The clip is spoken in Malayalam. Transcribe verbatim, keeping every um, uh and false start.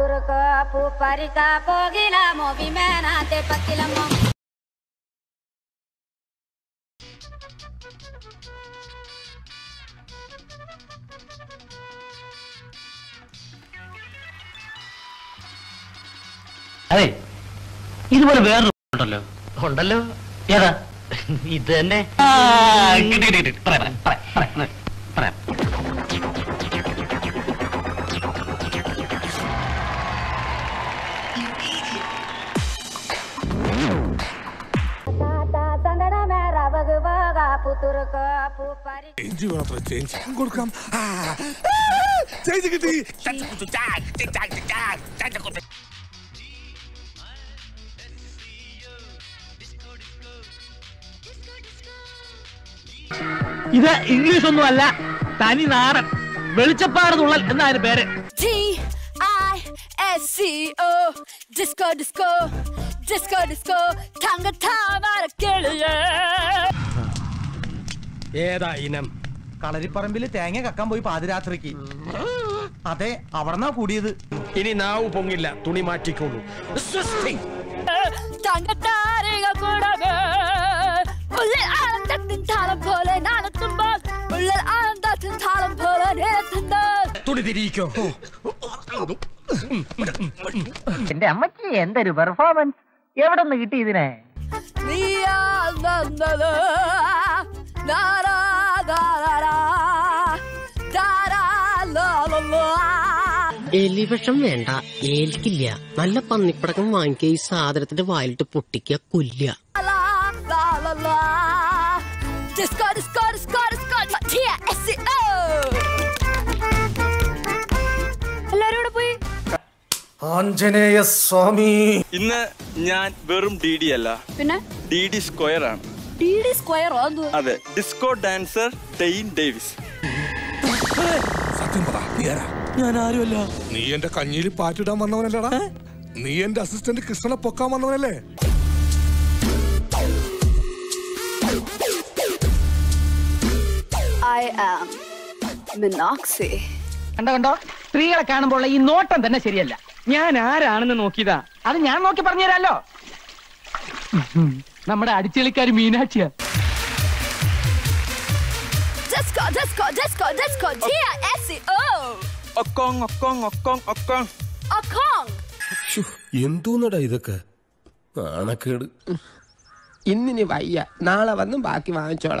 तुरको परिता पोगिला मोबी में नाते पतिलम। अरे इतने वेर उठलो ഇത് ഇംഗ്ലീഷ് ഒന്നുമല്ല തനി നാടൻ വെളിച്ചപ്പാട് തുള്ളൽ എന്നാണ് പേര് T I S C O disco disco disco disco തങ്കതാമര കേളിയേ ഏതാ ഇനം കളരിപ്പറമ്പിൽ തേങ്ങ കക്കാൻ പോയി പാതിരാത്രിക്ക് അതെ അവർന്നാ കൂടിയത് ഇനി നാവ് പൊങ്ങില്ല തുണി മാറ്റിക്കോളൂ തങ്കതാരക കൂടവേ ഉള്ളേ आनंद थालम भोले नान तुम्बल उल्ल आनंद थालम भोले ने तंदा तुड़ी दिरीको എന്റെ അമ്മച്ചി എന്തൊരു പെർഫോമൻസ് എവിടെന്ന് കിട്ടി ഇതിനെ നീയാ നന്ദല നാരാ ദാരാ ദാരാ ലലല എലിവിഷം വേണ്ട ഏൽക്കില്ല നല്ല പന്നിപ്പടക്കം വാങ്ങിക്കേ ഈ സാധനത്തിന്റെ വായിലിട്ട് പൊട്ടിക്കുക കൊല്ലുക Disco, disco, disco, disco, T S O. എല്ലാരും ഇവിടെ പോയി. ആഞ്ജനേയ സ്വാമി. ഇന്ന് ഞാൻ വെറും ഡിഡി അല്ല. പിന്നെ ഡിഡി സ്ക്വയർ ആണ്. ഡിഡി സ്ക്വയർ ആണ്. അതെ, ഡിസ്കോ ഡാൻസർ ഡെയിൻ ഡേവിസ്. സത്യം പറ, നീയാരാ? ഞാൻ ആരുമല്ല. നീ എൻ്റെ കഞ്ഞിയിൽ പാറ്റിടാൻ വന്നവനല്ലടാ. നീ എൻ്റെ അസിസ്റ്റന്റ് കൃഷ്ണനെ പൊക്കാൻ വന്നവനല്ലേ? I am Meenakshi. കണ്ടോ കണ്ടോ സ്ത്രീകളെ കാണുമ്പോൾ ഈ നോട്ടം തന്നെ ശരിയല്ല. ഞാൻ ആരാണെന്ന് നോക്കിയതാ, അത് ഞാൻ നോക്കി പറഞ്ഞു തരാമല്ലോ. നമ്മുടെ അടിച്ചെളിക്കാരി മീനാക്ഷിയാ. Disco disco disco disco D I S C O. ഒക്കോങ് ഒക്കോങ് ഒക്കോങ് ഒക്കോങ് ഒക്കോങ്. ശു എന്തോന്നടാ ഇതൊക്കെ? കാണക്കേട്. ഇന്നിനി വയ്യ, നാളെ വന്നും ബാക്കി വാങ്ങിച്ചോളാം.